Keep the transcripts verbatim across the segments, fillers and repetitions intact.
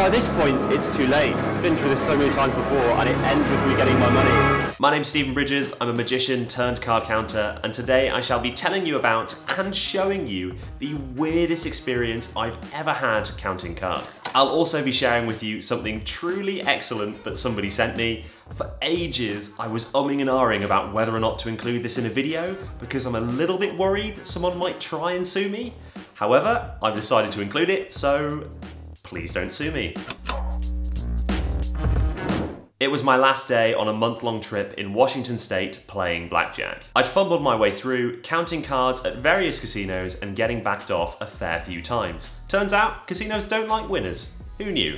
By this point, it's too late. I've been through this so many times before, and it ends with me getting my money. My name's Stephen Bridges, I'm a magician turned card counter, and today I shall be telling you about and showing you the weirdest experience I've ever had counting cards. I'll also be sharing with you something truly excellent that somebody sent me. For ages, I was umming and ahhing about whether or not to include this in a video, because I'm a little bit worried someone might try and sue me. However, I've decided to include it, so please don't sue me. It was my last day on a month-long trip in Washington state playing blackjack. I'd fumbled my way through, counting cards at various casinos and getting backed off a fair few times. Turns out, casinos don't like winners. Who knew?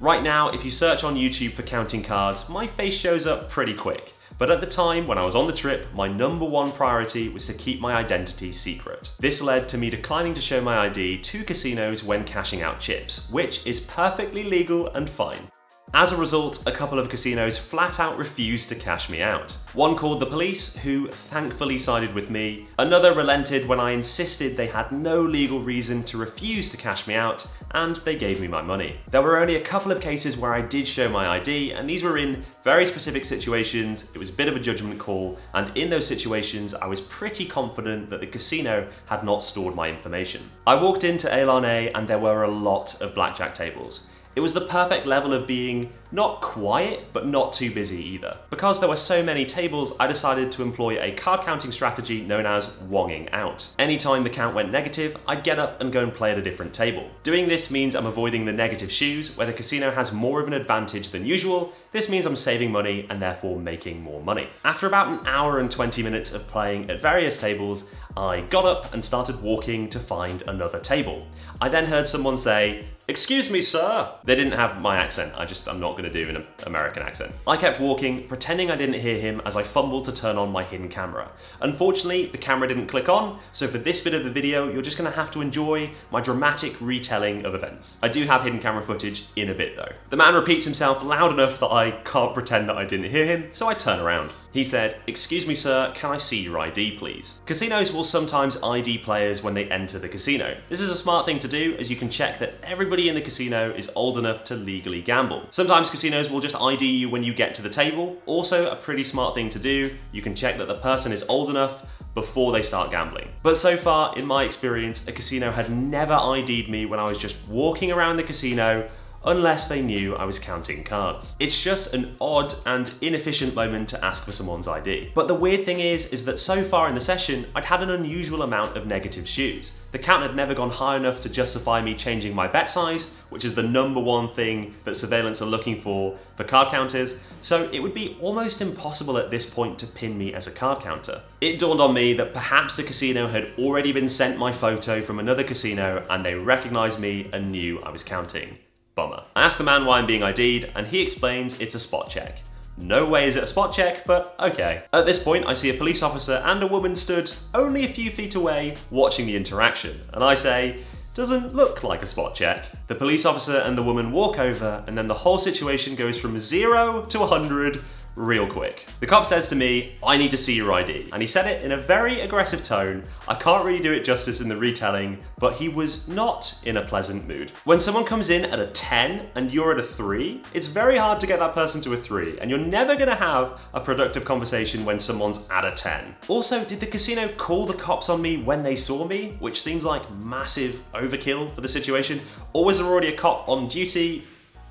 Right now, if you search on YouTube for counting cards, my face shows up pretty quick. But at the time, when I was on the trip, my number one priority was to keep my identity secret. This led to me declining to show my I D to casinos when cashing out chips, which is perfectly legal and fine. As a result, a couple of casinos flat out refused to cash me out. One called the police, who thankfully sided with me. Another relented when I insisted they had no legal reason to refuse to cash me out, and they gave me my money. There were only a couple of cases where I did show my I D, and these were in very specific situations. It was a bit of a judgment call, and in those situations, I was pretty confident that the casino had not stored my information. I walked into Elane, and there were a lot of blackjack tables. It was the perfect level of being not quiet, but not too busy either. Because there were so many tables, I decided to employ a card counting strategy known as wonging out. Anytime the count went negative, I'd get up and go and play at a different table. Doing this means I'm avoiding the negative shoes, where the casino has more of an advantage than usual. This means I'm saving money and therefore making more money. After about an hour and twenty minutes of playing at various tables, I got up and started walking to find another table. I then heard someone say, "Excuse me, sir." They didn't have my accent. I just, I'm not gonna do an American accent. I kept walking, pretending I didn't hear him as I fumbled to turn on my hidden camera. Unfortunately, the camera didn't click on, so for this bit of the video, you're just gonna have to enjoy my dramatic retelling of events. I do have hidden camera footage in a bit though. The man repeats himself loud enough that I can't pretend that I didn't hear him, so I turn around. He said, "Excuse me, sir, can I see your I D, please?" Casinos will sometimes I D players when they enter the casino. This is a smart thing to do, as you can check that everybody in the casino is old enough to legally gamble. Sometimes casinos will just I D you when you get to the table. Also, a pretty smart thing to do. You can check that the person is old enough before they start gambling. But so far, in my experience, a casino had never I D'd me when I was just walking around the casino, unless they knew I was counting cards. It's just an odd and inefficient moment to ask for someone's I D. But the weird thing is, is that so far in the session, I'd had an unusual amount of negative shoes. The count had never gone high enough to justify me changing my bet size, which is the number one thing that surveillance are looking for for card counters, so it would be almost impossible at this point to pin me as a card counter. It dawned on me that perhaps the casino had already been sent my photo from another casino and they recognized me and knew I was counting. Bummer. I asked the man why I'm being I D'd, and he explains it's a spot check. No way is it a spot check, but okay. At this point, I see a police officer and a woman stood only a few feet away watching the interaction, and I say, "Doesn't look like a spot check." The police officer and the woman walk over, and then the whole situation goes from zero to a hundred real quick. The cop says to me, "I need to see your I D," and he said it in a very aggressive tone. I can't really do it justice in the retelling, but he was not in a pleasant mood. When someone comes in at a ten and you're at a three, it's very hard to get that person to a three, and you're never gonna have a productive conversation when someone's at a ten. Also, did the casino call the cops on me when they saw me? Which seems like massive overkill for the situation. Or was there already a cop on duty?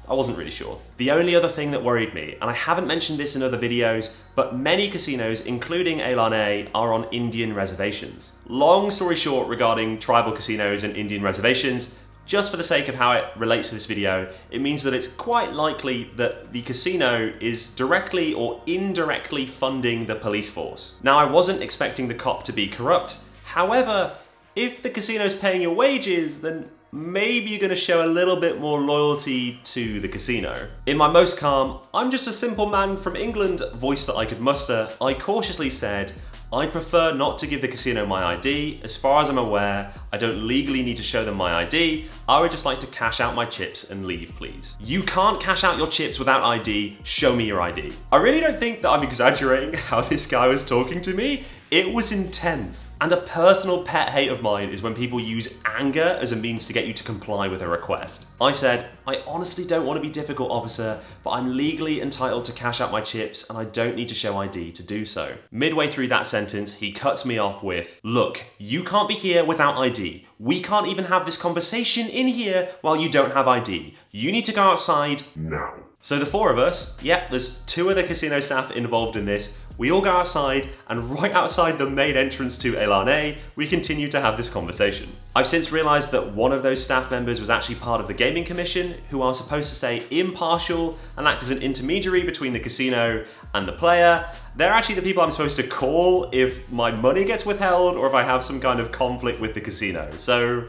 I wasn't really sure. The only other thing that worried me, and I haven't mentioned this in other videos, but many casinos, including Elane, are on Indian reservations. Long story short regarding tribal casinos and Indian reservations, just for the sake of how it relates to this video, it means that it's quite likely that the casino is directly or indirectly funding the police force. Now, I wasn't expecting the cop to be corrupt. However, if the casino's paying your wages, then maybe you're gonna show a little bit more loyalty to the casino. In my most calm, "I'm just a simple man from England" voice that I could muster, I cautiously said, I prefer not to give the casino my I D. As far as I'm aware, I don't legally need to show them my I D. I would just like to cash out my chips and leave, please. You can't cash out your chips without I D. Show me your I D. I really don't think that I'm exaggerating how this guy was talking to me. It was intense. And a personal pet hate of mine is when people use anger as a means to get you to comply with a request. I said, I honestly don't want to be difficult, officer, but I'm legally entitled to cash out my chips and I don't need to show I D to do so. Midway through that sentence, he cuts me off with, look, you can't be here without I D. We can't even have this conversation in here while you don't have I D. You need to go outside now. So the four of us, yep, yeah, there's two other casino staff involved in this, we all go outside, and right outside the main entrance to Elane, we continue to have this conversation. I've since realized that one of those staff members was actually part of the gaming commission, who are supposed to stay impartial and act as an intermediary between the casino and the player. They're actually the people I'm supposed to call if my money gets withheld or if I have some kind of conflict with the casino. So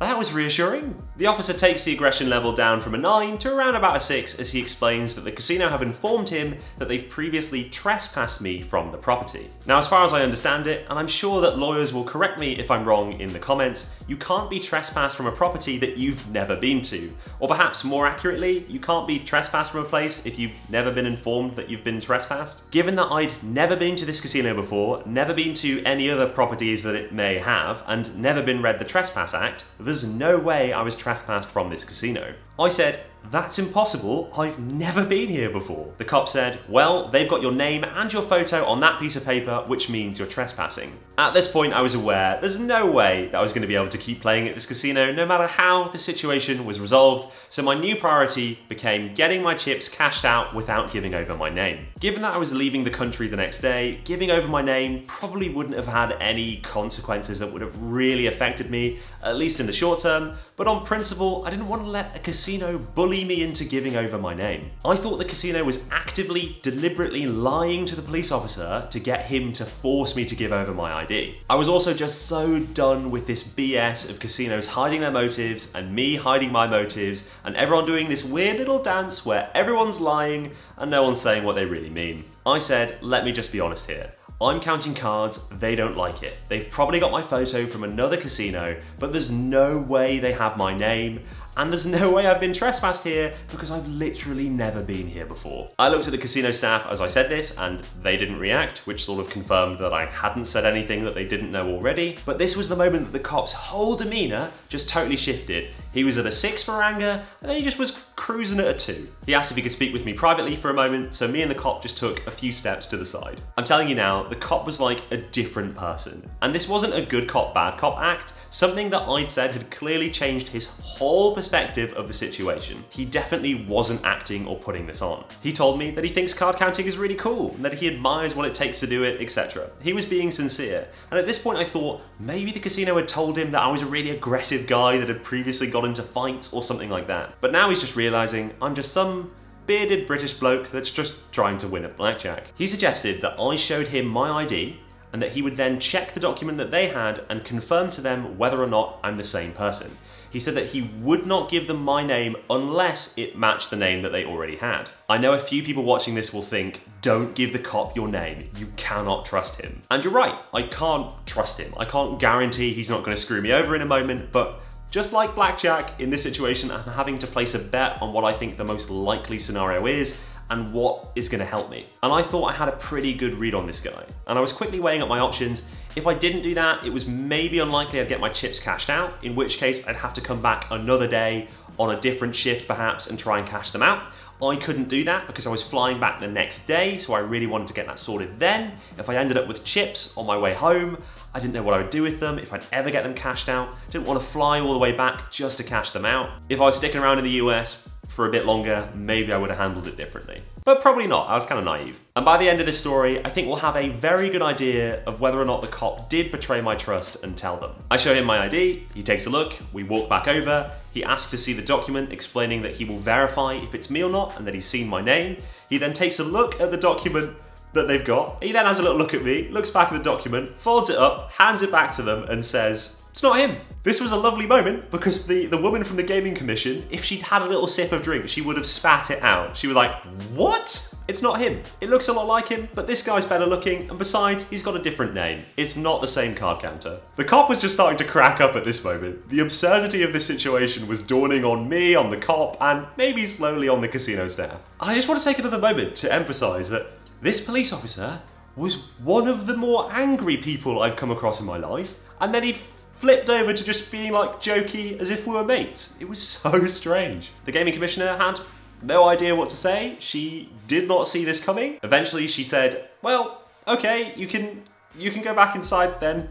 that was reassuring. The officer takes the aggression level down from a nine to around about a six as he explains that the casino have informed him that they've previously trespassed me from the property. Now, as far as I understand it, and I'm sure that lawyers will correct me if I'm wrong in the comments, you can't be trespassed from a property that you've never been to. Or perhaps more accurately, you can't be trespassed from a place if you've never been informed that you've been trespassed. Given that I'd never been to this casino before, never been to any other properties that it may have, and never been read the Trespass Act, there's no way I was trespassed from this casino. I said, that's impossible, I've never been here before. The cop said, well, they've got your name and your photo on that piece of paper, which means you're trespassing. At this point, I was aware there's no way that I was going to be able to keep playing at this casino, no matter how the situation was resolved, so my new priority became getting my chips cashed out without giving over my name. Given that I was leaving the country the next day, giving over my name probably wouldn't have had any consequences that would have really affected me, at least in the short term, but on principle, I didn't want to let a casino bully me into giving over my name. I thought the casino was actively, deliberately lying to the police officer to get him to force me to give over my I D. I was also just so done with this B S of casinos hiding their motives and me hiding my motives and everyone doing this weird little dance where everyone's lying and no one's saying what they really mean. I said, let me just be honest here. I'm counting cards, they don't like it. They've probably got my photo from another casino, but there's no way they have my name, and there's no way I've been trespassed here because I've literally never been here before. I looked at the casino staff as I said this, and they didn't react, which sort of confirmed that I hadn't said anything that they didn't know already. But this was the moment that the cop's whole demeanor just totally shifted. He was at a six for anger, and then he just was cruising at a two. He asked if he could speak with me privately for a moment, so me and the cop just took a few steps to the side. I'm telling you now, the cop was like a different person. And this wasn't a good cop, bad cop act. Something that I'd said had clearly changed his whole perspective of the situation. He definitely wasn't acting or putting this on. He told me that he thinks card counting is really cool, and that he admires what it takes to do it, et cetera. He was being sincere. And at this point I thought, maybe the casino had told him that I was a really aggressive guy that had previously got into fights or something like that. But now he's just realizing I'm just some bearded British bloke that's just trying to win at blackjack. He suggested that I showed him my I D, and that he would then check the document that they had and confirm to them whether or not I'm the same person. He said that he would not give them my name unless it matched the name that they already had. I know a few people watching this will think, don't give the cop your name, you cannot trust him. And you're right, I can't trust him. I can't guarantee he's not gonna screw me over in a moment, but just like blackjack, in this situation, I'm having to place a bet on what I think the most likely scenario is, and what is gonna help me. And I thought I had a pretty good read on this guy. And I was quickly weighing up my options. If I didn't do that, it was maybe unlikely I'd get my chips cashed out, in which case I'd have to come back another day on a different shift perhaps and try and cash them out. I couldn't do that because I was flying back the next day, so I really wanted to get that sorted then. If I ended up with chips on my way home, I didn't know what I would do with them, if I'd ever get them cashed out. Didn't want to fly all the way back just to cash them out. If I was sticking around in the U S, for a bit longer, maybe I would have handled it differently. But probably not, I was kind of naive. And by the end of this story, I think we'll have a very good idea of whether or not the cop did betray my trust and tell them. I show him my I D, he takes a look, we walk back over, he asks to see the document explaining that he will verify if it's me or not and that he's seen my name. He then takes a look at the document that they've got, he then has a little look at me, looks back at the document, folds it up, hands it back to them and says, it's not him. This was a lovely moment because the, the woman from the gaming commission, if she'd had a little sip of drink, she would have spat it out. She was like, what? It's not him. It looks a lot like him, but this guy's better looking, and besides, he's got a different name. It's not the same card counter. The cop was just starting to crack up at this moment. The absurdity of this situation was dawning on me, on the cop, and maybe slowly on the casino staff. I just want to take another moment to emphasize that this police officer was one of the more angry people I've come across in my life, and then he'd flipped over to just being like jokey as if we were mates. It was so strange. The gaming commissioner had no idea what to say. She did not see this coming. Eventually she said, well, okay, you can you can go back inside then.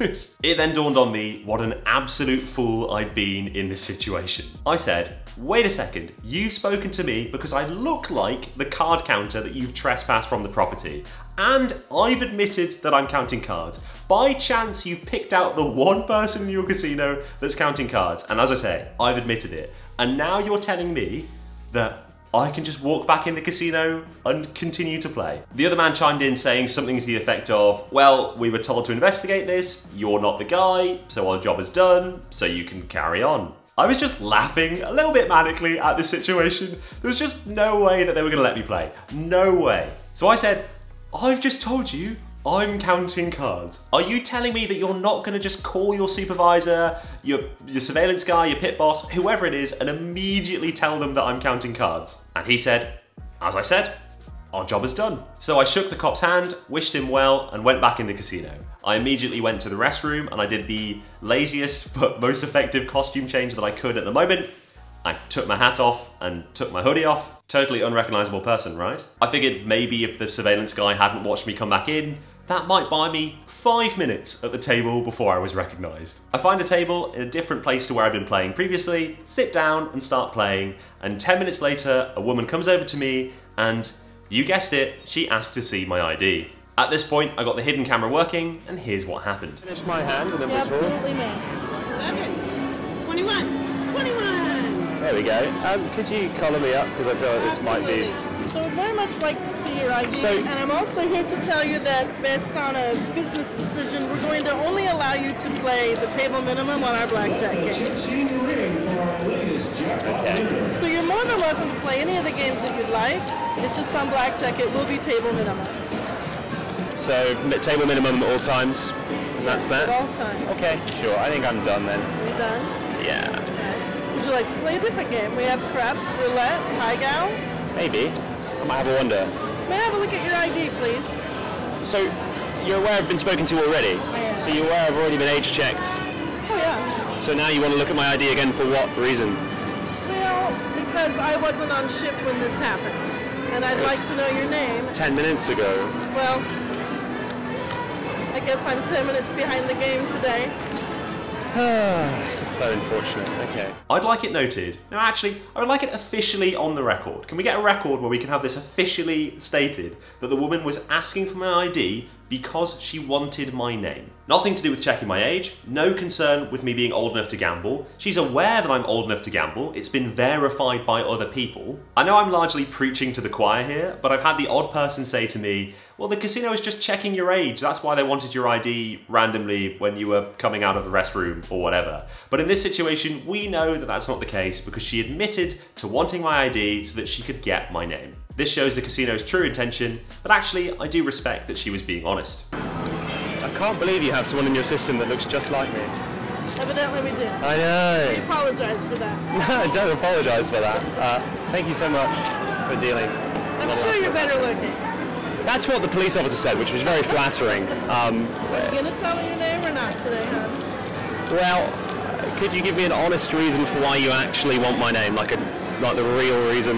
It then dawned on me what an absolute fool I'd been in this situation. I said, wait a second, you've spoken to me because I look like the card counter that you've trespassed from the property. And I've admitted that I'm counting cards. By chance, you've picked out the one person in your casino that's counting cards. And as I say, I've admitted it. And now you're telling me that I can just walk back in the casino and continue to play. The other man chimed in saying something to the effect of, well, we were told to investigate this, you're not the guy, so our job is done, so you can carry on. I was just laughing a little bit manically at this situation. There was just no way that they were gonna let me play, no way. So I said, I've just told you I'm counting cards. Are you telling me that you're not gonna just call your supervisor, your, your surveillance guy, your pit boss, whoever it is, and immediately tell them that I'm counting cards? And he said, as I said, our job is done. So I shook the cop's hand, wished him well, and went back in the casino. I immediately went to the restroom and I did the laziest but most effective costume change that I could at the moment. I took my hat off and took my hoodie off. Totally unrecognizable person, right? I figured maybe if the surveillance guy hadn't watched me come back in, that might buy me five minutes at the table before I was recognized. I find a table in a different place to where I've been playing previously, sit down and start playing, and ten minutes later, a woman comes over to me and, you guessed it, she asked to see my I D. At this point, I got the hidden camera working, and here's what happened. Finish my hand and then yeah, withdraw. Absolutely me. Okay, twenty-one, twenty-one! There we go. Um, could you colour me up, because I feel like this absolutely. might be... So I'd very much like to see your I D, so, and I'm also here to tell you that based on a business decision, we're going to only allow you to play the table minimum on our blackjack game. Okay. So you're more than welcome to play any of the games that you'd like, it's just on blackjack it will be table minimum. So table minimum at all times, and that's that? At all times. Okay, sure, I think I'm done then. You're done? Yeah. Okay. Would you like to play a different game? We have craps, roulette, highgall. Maybe. I might have a wonder. May I have a look at your I D, please? So, you're aware I've been spoken to already? I am. So you're aware I've already been age checked? Oh, yeah. So now you want to look at my I D again for what reason? Well, because I wasn't on shift when this happened. And I'd it's like to know your name. Ten minutes ago. Well, I guess I'm ten minutes behind the game today. So unfortunate, okay. I'd like it noted. No, actually, I would like it officially on the record. Can we get a record where we can have this officially stated that the woman was asking for my I D because she wanted my name? Nothing to do with checking my age, no concern with me being old enough to gamble. She's aware that I'm old enough to gamble. It's been verified by other people. I know I'm largely preaching to the choir here, but I've had the odd person say to me, well, the casino is just checking your age. That's why they wanted your I D randomly when you were coming out of the restroom or whatever. But in this situation, we know that that's not the case because she admitted to wanting my I D so that she could get my name. This shows the casino's true intention, but actually, I do respect that she was being honest. I can't believe you have someone in your system that looks just like me. Evidently we did. I know. I apologise for that. No, I don't apologise for that. Uh, thank you so much for dealing. I'm sure laughing. You're better looking. That's what the police officer said, which was very flattering. Um, Are you going to tell me your name or not today, huh? Well, could you give me an honest reason for why you actually want my name, like a, like the real reason?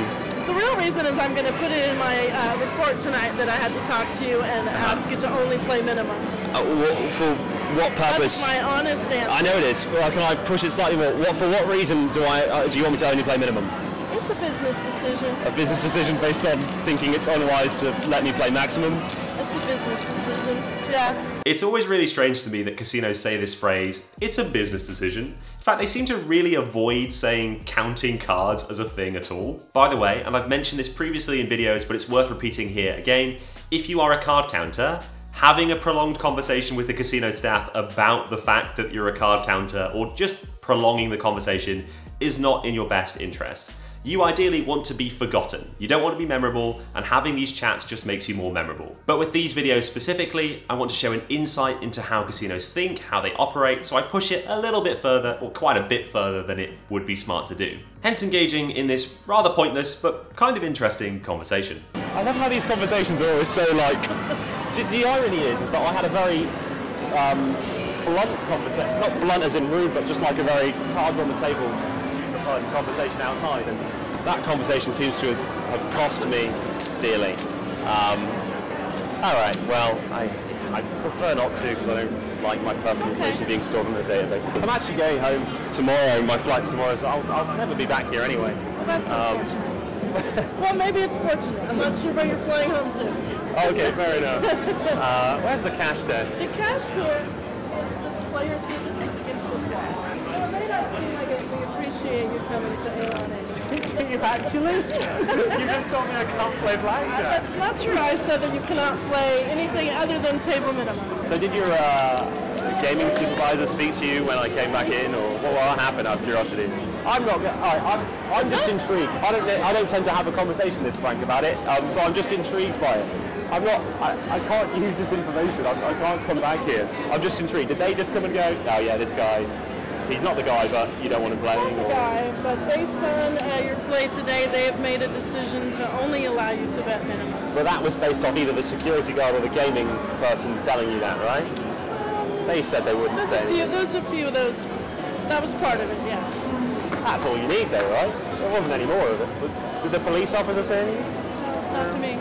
The real reason is I'm going to put it in my uh, report tonight that I had to talk to you and uh-huh. ask you to only play minimum. Uh, what, for what purpose? That's my honest answer. I know it is. Well, can I push it slightly more? What, for what reason do I? Uh, do you want me to only play minimum? It's a business decision. A business decision based on thinking it's unwise to let me play maximum? It's a business decision, yeah. It's always really strange to me that casinos say this phrase, it's a business decision. In fact, they seem to really avoid saying counting cards as a thing at all. By the way, and I've mentioned this previously in videos, but it's worth repeating here again, if you are a card counter, having a prolonged conversation with the casino staff about the fact that you're a card counter or just prolonging the conversation is not in your best interest. You ideally want to be forgotten. You don't want to be memorable, and having these chats just makes you more memorable. But with these videos specifically, I want to show an insight into how casinos think, how they operate, so I push it a little bit further, or quite a bit further than it would be smart to do. Hence engaging in this rather pointless, but kind of interesting conversation. I love how these conversations are always so like, the irony is, is that I had a very, um, blunt conversation, not blunt as in rude, but just like a very cards on the table conversation outside, and that conversation seems to have cost me dearly. Um, all right, well, I, I prefer not to because I don't like my personal information okay. being stored in the database. I'm actually going home tomorrow, my flight's tomorrow, so I'll, I'll never be back here anyway. Well, that's unfortunate. Um, well, maybe it's fortunate. I'm not sure where you're flying home to. Okay, fair enough. Uh, where's the cash desk? The cash desk is this player services against this guy. It may not seem like it, we appreciate you coming to Elane. Do you actually? You just told me I can't play blackjack. Uh, that's not true. I said that you cannot play anything other than table minimum. So did your uh, gaming supervisor speak to you when I came back in, or what will happen out of curiosity? I'm not. I, I'm, I'm just intrigued. I don't. I don't tend to have a conversation this frank about it, um, so I'm just intrigued by it. I'm not, I, I can't use this information. I, I can't come back here. I'm just intrigued. Did they just come and go, oh yeah, this guy, he's not the guy, but you don't want to blame him? He's not the guy, but based on uh, your play today, they have made a decision to only allow you to bet minimum. Well, that was based off either the security guard or the gaming person telling you that, right? Um, they said they wouldn't say anything. There's a few of those. That was part of it, yeah. That's all you need, though, right? There wasn't any more of it. Did the police officer say anything? No, not to me.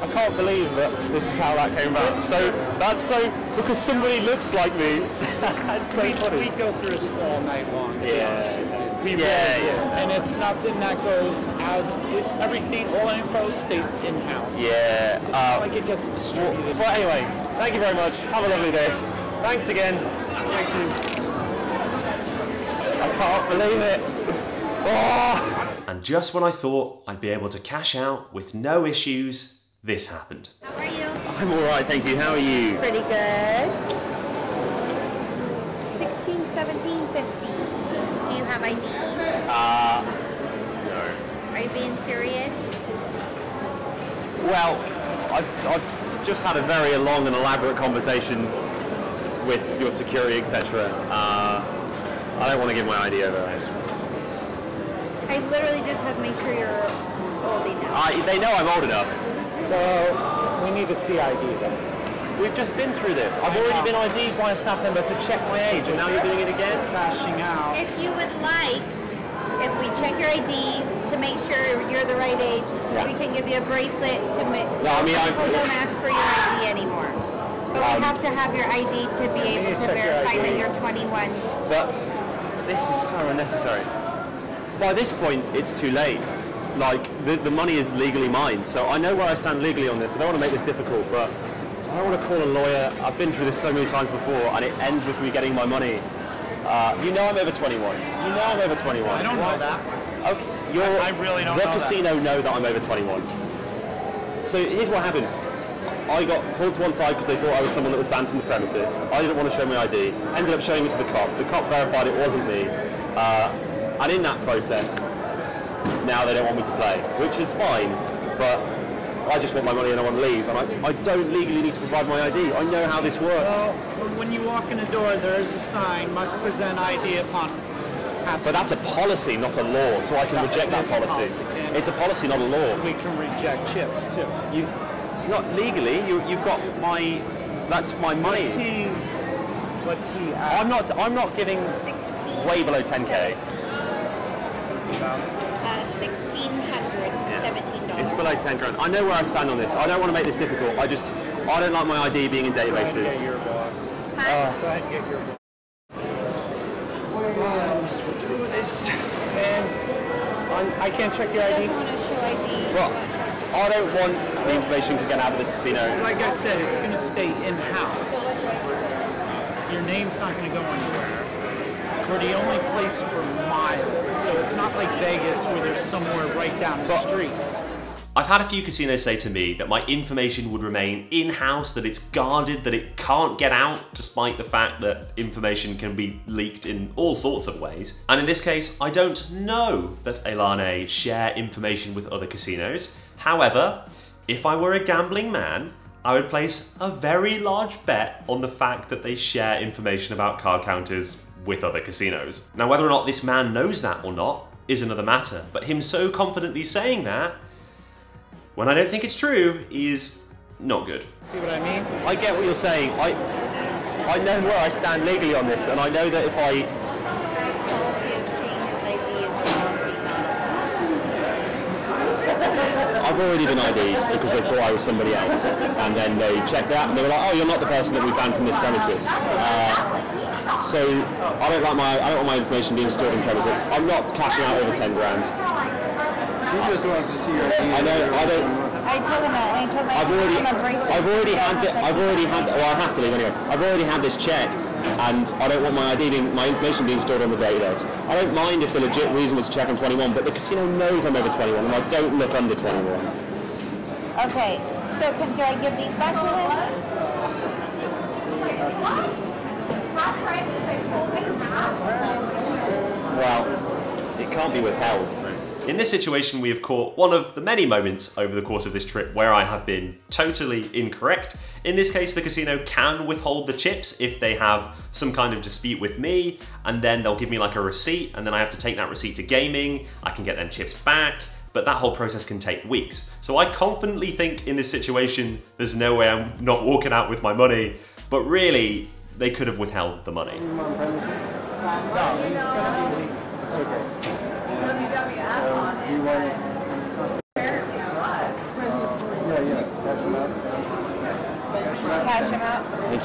I can't believe that this is how that came out. So that's so because somebody looks like me. That's so we, funny. We go through this all night long. Yeah, yeah, yeah. And it's nothing that goes out. It, everything, all info stays in house. Yeah. So it's uh, like it gets distributed. But anyway, thank you very much. Have a lovely day. Thanks again. Thank you. I can't believe it. Oh. And just when I thought I'd be able to cash out with no issues, this happened. How are you? I'm all right, thank you. How are you? Pretty good. sixteen, seventeen, fifteen. Do you have I D? Uh, no. Are you being serious? Well, I've, I've just had a very long and elaborate conversation with your security, et cetera. Uh, I don't want to give my I D over. I literally just had to make sure you're old enough. I, they know I'm old enough. So, we need a C I D then. We've just been through this. I've already been ID'd by a staff member to check my age, and now you're doing it again? Crashing out. If you would like, if we check your I D to make sure you're the right age, yeah. we can give you a bracelet to make sure no, I mean, people I, don't ask for your I D anymore. But um, we have to have your I D to be yeah, able to, to verify that you're twenty-one. But this is so unnecessary. By this point, it's too late. Like, the, the money is legally mine, so I know where I stand legally on this. I don't want to make this difficult, but I don't want to call a lawyer. I've been through this so many times before, and it ends with me getting my money. Uh, you know I'm over twenty-one. You know I'm over twenty-one. I don't know that. Okay, you're, I, I really don't know that. The casino know that I'm over twenty-one. So here's what happened. I got pulled to one side because they thought I was someone that was banned from the premises. I didn't want to show my I D. Ended up showing it to the cop. The cop verified it wasn't me. Uh, and in that process, now they don't want me to play, which is fine, but I just want my money and I want to leave, and I, I don't legally need to provide my I D. I know how this works. Well, when you walk in the door, there is a sign, must present I D upon passing. But that's a policy, not a law, so I can no, reject that policy. A policy it's a policy, not a law. We can reject chips, too. You, not legally, you, you've got my, that's my money. What's he, what's he at? I'm not, I'm not giving sixteen, way below ten K. It's below ten grand. I know where I stand on this. I don't want to make this difficult. I just, I don't like my I D being in databases. Go ahead and get your boss. Uh, Go ahead and get your boss. What am I supposed to do with this? Man, I can't check your I D. I don't want to show I D. Well, I don't want the information to get out of this casino. So like I said, it's going to stay in-house. Your name's not going to go anywhere. We're the only place for miles, so it's not like Vegas where there's somewhere right down the but, street. I've had a few casinos say to me that my information would remain in-house, that it's guarded, that it can't get out, despite the fact that information can be leaked in all sorts of ways. And in this case, I don't know that Elane share information with other casinos. However, if I were a gambling man, I would place a very large bet on the fact that they share information about card counters with other casinos. Now, whether or not this man knows that or not is another matter, but him so confidently saying that, when I don't think it's true, is not good. See what I mean? I get what you're saying. I, I know where I stand legally on this, and I know that if I... I've already been I D'd because they thought I was somebody else, and then they checked that and they were like, oh, you're not the person that we banned from this premises. Uh, so I don't like my, I don't want my information being stored in premises. I'm not cashing out over ten grand. He just wants to see your I know, I don't... I told him that, I told him I've already, I've already had, the, I've already had, well I have to leave anyway, I've already had this checked, and I don't want my I D, being, my information being stored on the data. I don't mind if the legit reason was to check I'm twenty-one, but the casino knows I'm over twenty-one, and I don't look under twenty-one. Okay, so can, do I give these back to him? Well, it can't be withheld, so. In this situation, we have caught one of the many moments over the course of this trip where I have been totally incorrect. In this case, the casino can withhold the chips if they have some kind of dispute with me, and then they'll give me like a receipt, and then I have to take that receipt to gaming, I can get them chips back, but that whole process can take weeks. So I confidently think in this situation, there's no way I'm not walking out with my money, but really, they could have withheld the money.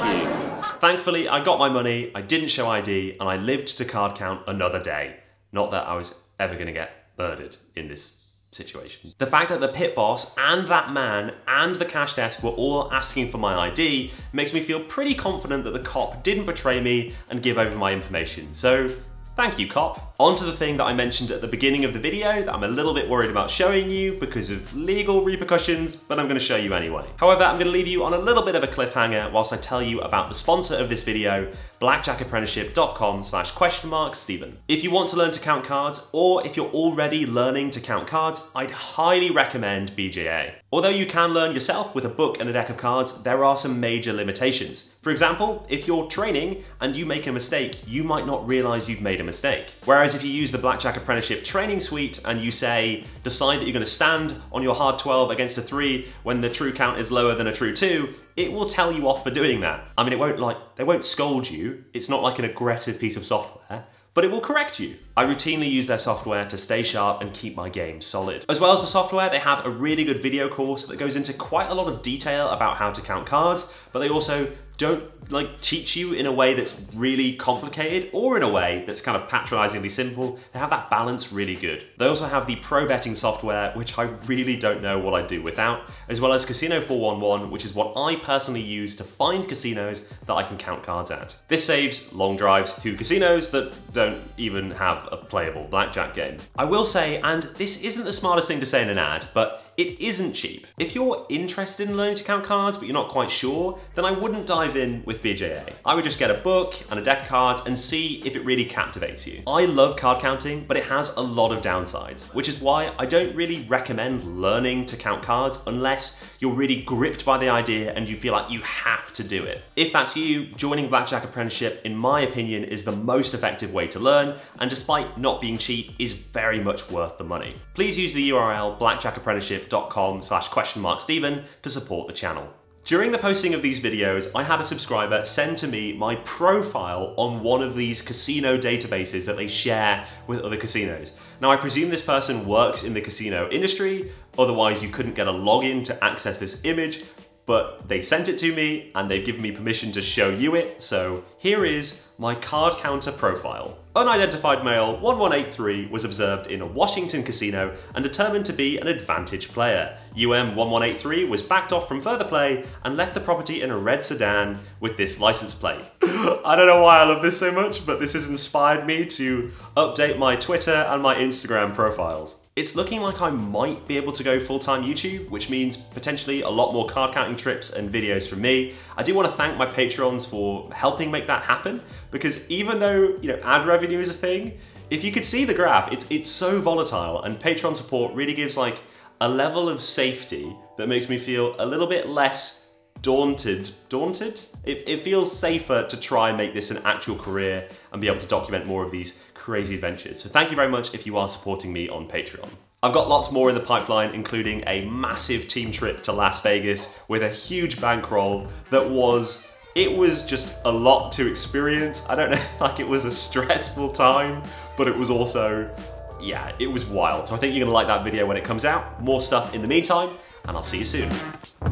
Thank you. Thankfully, I got my money, I didn't show I D, and I lived to card count another day. Not that I was ever going to get murdered in this situation. The fact that the pit boss and that man and the cash desk were all asking for my I D makes me feel pretty confident that the cop didn't betray me and give over my information. So, thank you, cop. On to the thing that I mentioned at the beginning of the video that I'm a little bit worried about showing you because of legal repercussions, but I'm gonna show you anyway. However, I'm gonna leave you on a little bit of a cliffhanger whilst I tell you about the sponsor of this video, blackjack apprenticeship dot com slash question mark Stephen. If you want to learn to count cards, or if you're already learning to count cards, I'd highly recommend B J A. Although you can learn yourself with a book and a deck of cards, there are some major limitations. For example, if you're training and you make a mistake, you might not realize you've made a mistake. Whereas if you use the Blackjack Apprenticeship training suite and you say, decide that you're gonna stand on your hard twelve against a three when the true count is lower than a true two, it will tell you off for doing that. I mean, it won't like, they won't scold you. It's not like an aggressive piece of software, but it will correct you. I routinely use their software to stay sharp and keep my game solid. As well as the software, they have a really good video course that goes into quite a lot of detail about how to count cards, but they also don't like teach you in a way that's really complicated or in a way that's kind of patronizingly simple. They have that balance really good. They also have the pro betting software, which I really don't know what I'd do without, as well as Casino four one one, which is what I personally use to find casinos that I can count cards at. This saves long drives to casinos that don't even have a playable blackjack game. I will say, and this isn't the smartest thing to say in an ad, but it isn't cheap. If you're interested in learning to count cards, but you're not quite sure, then I wouldn't dive in with B J A. I would just get a book and a deck of cards and see if it really captivates you. I love card counting, but it has a lot of downsides, which is why I don't really recommend learning to count cards unless you're really gripped by the idea and you feel like you have to do it. If that's you, joining Blackjack Apprenticeship, in my opinion, is the most effective way to learn, and despite not being cheap, is very much worth the money. Please use the U R L blackjack apprenticeship dot com slash question mark Stephen to support the channel. During the posting of these videos, I had a subscriber send to me my profile on one of these casino databases that they share with other casinos. Now, I presume this person works in the casino industry, otherwise you couldn't get a login to access this image, but they sent it to me and they've given me permission to show you it, so here is my card counter profile. Unidentified male one one eight three was observed in a Washington casino and determined to be an advantage player. U M one one eight three was backed off from further play and left the property in a red sedan with this license plate. I don't know why I love this so much, but this has inspired me to update my Twitter and my Instagram profiles. It's looking like I might be able to go full-time YouTube, which means potentially a lot more card counting trips and videos from me. I do want to thank my Patrons for helping make that happen, because even though, you know, ad revenue is a thing, if you could see the graph, it's, it's so volatile, and Patreon support really gives like a level of safety that makes me feel a little bit less daunted. Daunted? It, it feels safer to try and make this an actual career and be able to document more of these crazy adventures. So thank you very much if you are supporting me on Patreon. I've got lots more in the pipeline, including a massive team trip to Las Vegas with a huge bankroll that was, it was just a lot to experience. I don't know, like it was a stressful time, but it was also, yeah, it was wild. So I think you're gonna like that video when it comes out. More stuff in the meantime, and I'll see you soon.